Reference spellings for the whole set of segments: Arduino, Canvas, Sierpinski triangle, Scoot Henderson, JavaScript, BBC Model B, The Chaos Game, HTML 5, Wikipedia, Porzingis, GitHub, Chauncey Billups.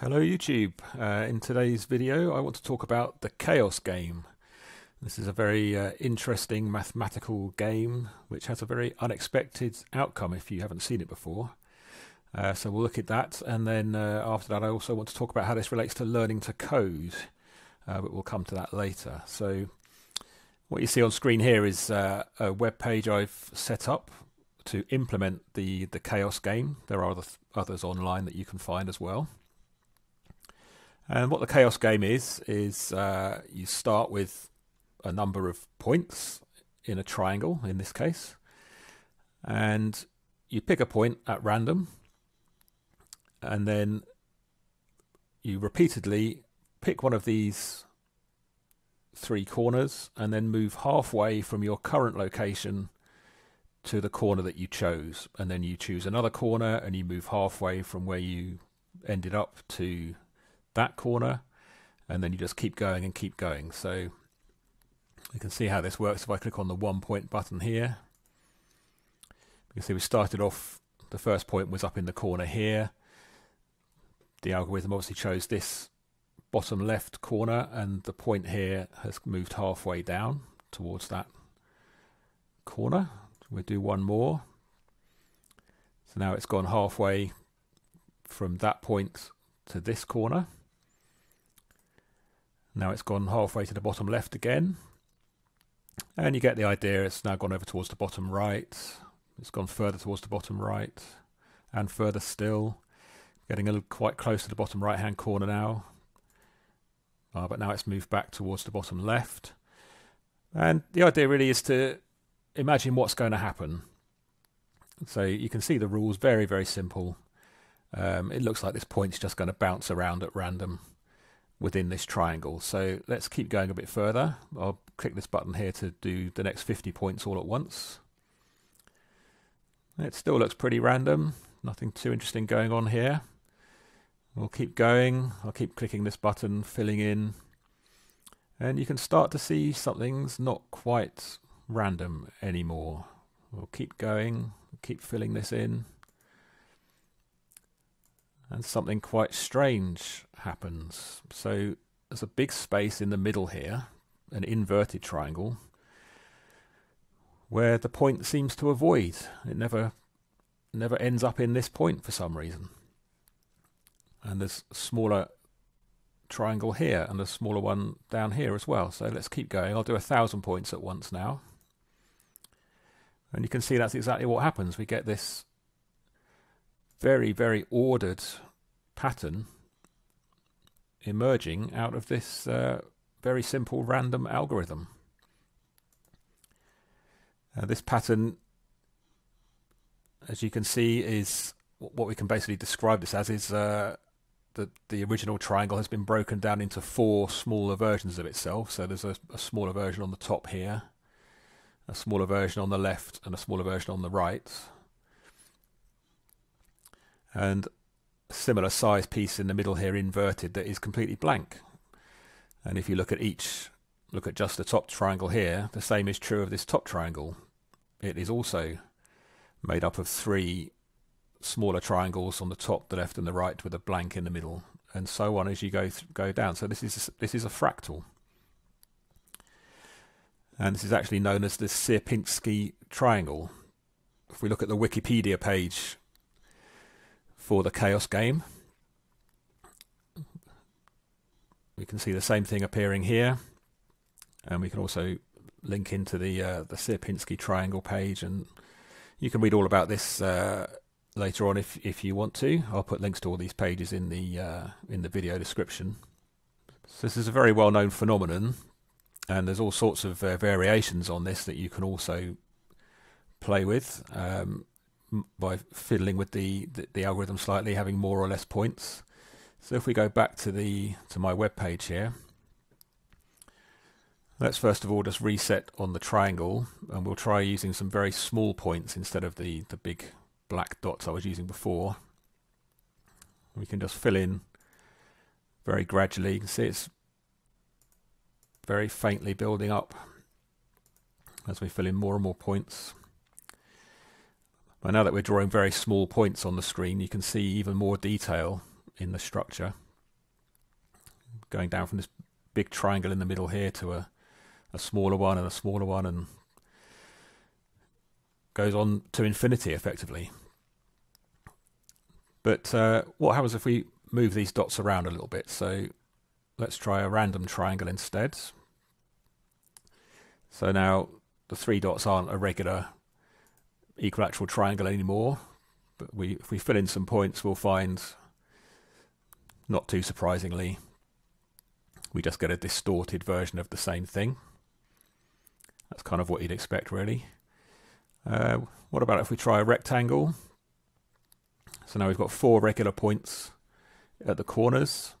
Hello YouTube. In today's video I want to talk about the chaos game. This is a very interesting mathematical game which has a very unexpected outcome if you haven't seen it before. So we'll look at that, and then after that I also want to talk about how this relates to learning to code, but we'll come to that later. So what you see on screen here is a web page I've set up to implement the chaos game. There are others online that you can find as well. And what the chaos game is you start with a number of points in a triangle, in this case, and you pick a point at random, and then you repeatedly pick one of these three corners and then move halfway from your current location to the corner that you chose, and then you choose another corner and you move halfway from where you ended up to that corner, and then you just keep going and keep going. So you can see how this works if I click on the 1 point button here. You can see we started off, the first point was up in the corner here. The algorithm obviously chose this bottom left corner, and the point here has moved halfway down towards that corner. We'll do one more. So now it's gone halfway from that point to this corner. Now it's gone halfway to the bottom left again, and you get the idea. It's now gone over towards the bottom right, it's gone further towards the bottom right, and further still, getting a little quite close to the bottom right hand corner now, but now it's moved back towards the bottom left. And the idea really is to imagine what's going to happen. So you can see the rules, very, very simple. It looks like this point's just going to bounce around at random within this triangle. So let's keep going a bit further. I'll click this button here to do the next 50 points all at once. It still looks pretty random, nothing too interesting going on here. We'll keep going. I'll keep clicking this button, filling in, and you can start to see something's not quite random anymore. We'll keep going, keep filling this in, and something quite strange happens. So there's a big space in the middle here, an inverted triangle, where the point seems to avoid. It never ends up in this point for some reason. And there's a smaller triangle here and a smaller one down here as well. So let's keep going. I'll do 1,000 points at once now. And you can see that's exactly what happens. We get this very, very ordered pattern emerging out of this very simple random algorithm. This pattern, as you can see, is what we can basically describe this as is the original triangle has been broken down into four smaller versions of itself. So there's a smaller version on the top here, a smaller version on the left, and a smaller version on the right. And a similar size piece in the middle here, inverted, that is completely blank. And if you look at just the top triangle here, the same is true of this top triangle. It is also made up of three smaller triangles on the top, the left, and the right, with a blank in the middle, and so on as you go down. So this is a fractal, and this is actually known as the Sierpinski triangle. If we look at the Wikipedia page for the chaos game, we can see the same thing appearing here, and we can also link into the Sierpinski triangle page, and you can read all about this later on if you want to. I'll put links to all these pages in the video description. So this is a very well-known phenomenon, and there's all sorts of variations on this that you can also play with. By fiddling with the algorithm slightly, having more or less points. So if we go back to my web page here, let's first of all just reset on the triangle, and we'll try using some very small points instead of the big black dots I was using before. We can just fill in very gradually. You can see it's very faintly building up as we fill in more and more points. But now that we're drawing very small points on the screen, you can see even more detail in the structure. going down from this big triangle in the middle here to a smaller one and a smaller one, and goes on to infinity effectively. But what happens if we move these dots around a little bit? So let's try a random triangle instead. So now the three dots aren't a regular equilateral triangle anymore, but if we fill in some points, we'll find, not too surprisingly, we just get a distorted version of the same thing. That's kind of what you'd expect, really. What about if we try a rectangle? So now we've got four regular points at the corners.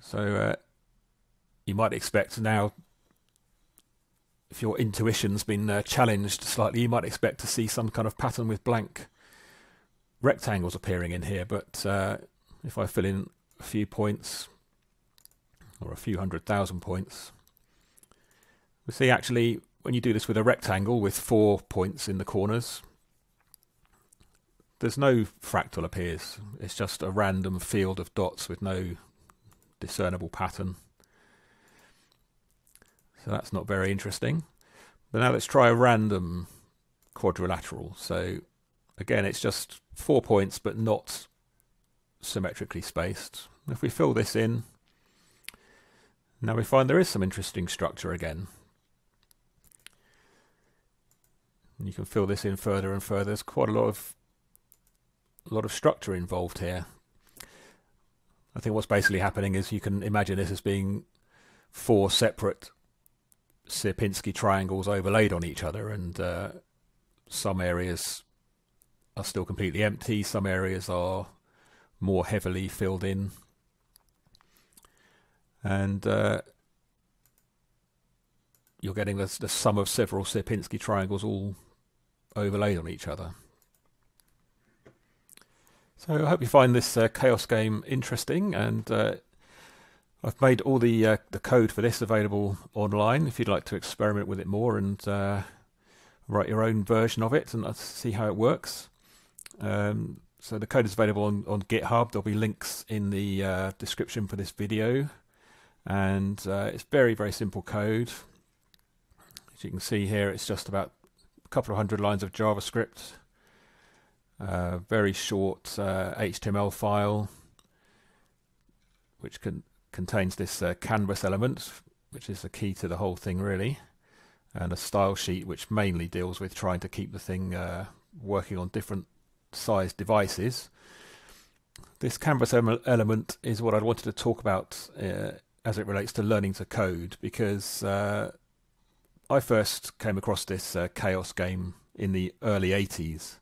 So you might expect now, if your intuition's been challenged slightly, you might expect to see some kind of pattern with blank rectangles appearing in here. But if I fill in a few points, or a few 100,000 points, we see actually when you do this with a rectangle with 4 points in the corners, there's no fractal appears. It's just a random field of dots with no discernible pattern. So that's not very interesting. But now let's try a random quadrilateral. So again, it's just 4 points, but not symmetrically spaced. If we fill this in, now we find there is some interesting structure again. And you can fill this in further and further. There's quite a lot of structure involved here. I think what's basically happening is you can imagine this as being 4 separate Sierpinski triangles overlaid on each other, and some areas are still completely empty, some areas are more heavily filled in, and you're getting the sum of several Sierpinski triangles all overlaid on each other. So I hope you find this chaos game interesting, and I've made all the code for this available online if you'd like to experiment with it more and write your own version of it and see how it works. So the code is available on GitHub. There'll be links in the description for this video, and it's very, very simple code. As you can see here, it's just about a couple of 100 lines of JavaScript, a very short HTML file, which contains this canvas element, which is the key to the whole thing really, and a style sheet which mainly deals with trying to keep the thing working on different size devices. This canvas element is what I wanted to talk about as it relates to learning to code, because I first came across this chaos game in the early 80s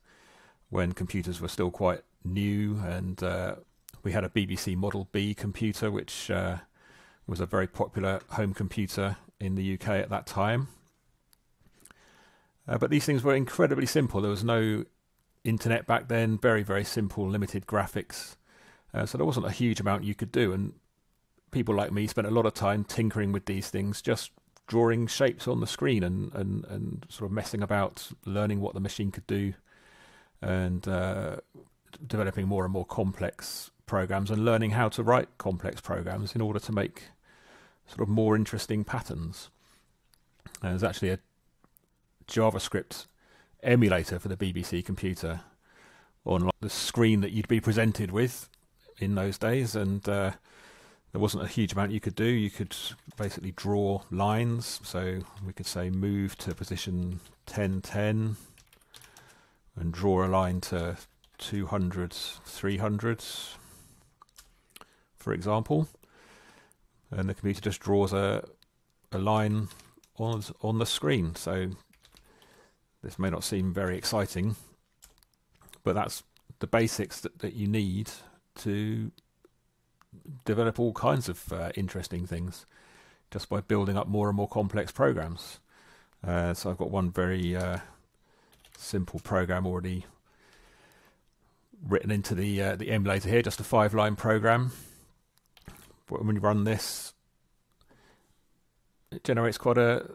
when computers were still quite new, and we had a BBC Model B computer, which was a very popular home computer in the UK at that time. But these things were incredibly simple. There was no internet back then, very, very simple, limited graphics. So there wasn't a huge amount you could do. And people like me spent a lot of time tinkering with these things, just drawing shapes on the screen and sort of messing about, learning what the machine could do, and developing more and more complex programs and learning how to write complex programs in order to make sort of more interesting patterns. And there's actually a JavaScript emulator for the BBC computer on the screen that you'd be presented with in those days, and there wasn't a huge amount you could do. You could basically draw lines, so we could say move to position 1010 and draw a line to 200, 300, for example, and the computer just draws a line on the screen. So this may not seem very exciting, but that's the basics that you need to develop all kinds of interesting things just by building up more and more complex programs. So I've got one very simple program already written into the emulator here, just a 5-line program. When you run this, it generates quite an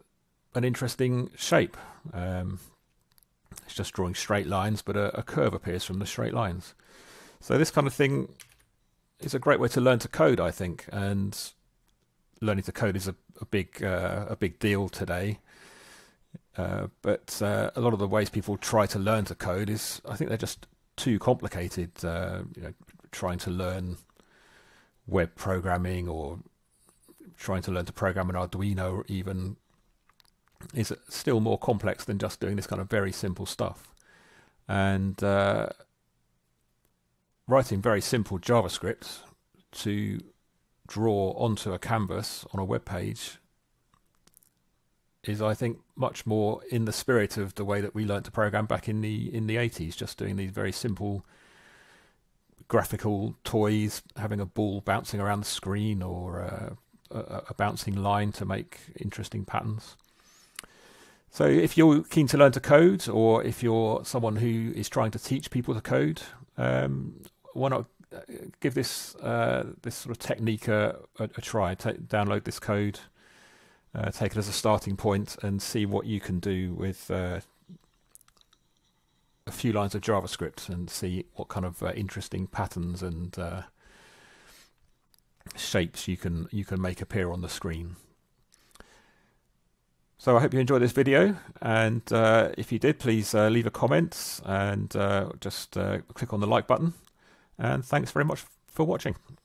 interesting shape. It's just drawing straight lines, but a curve appears from the straight lines. So this kind of thing it's a great way to learn to code, I think. And learning to code is a big deal today. But a lot of the ways people try to learn to code is, I think, they're just too complicated. You know, trying to learn web programming or trying to learn to program an Arduino even is still more complex than just doing this kind of very simple stuff. And writing very simple JavaScript to draw onto a canvas on a web page is, I think, much more in the spirit of the way that we learned to program back in the 80s, just doing these very simple graphical toys, having a ball bouncing around the screen, or a bouncing line to make interesting patterns. So if you're keen to learn to code, or if you're someone who is trying to teach people to code, why not give this this sort of technique a try? Download this code, take it as a starting point, and see what you can do with a few lines of JavaScript, and see what kind of interesting patterns and shapes you can make appear on the screen. So I hope you enjoyed this video, and if you did, please leave a comment, and just click on the like button, and thanks very much for watching.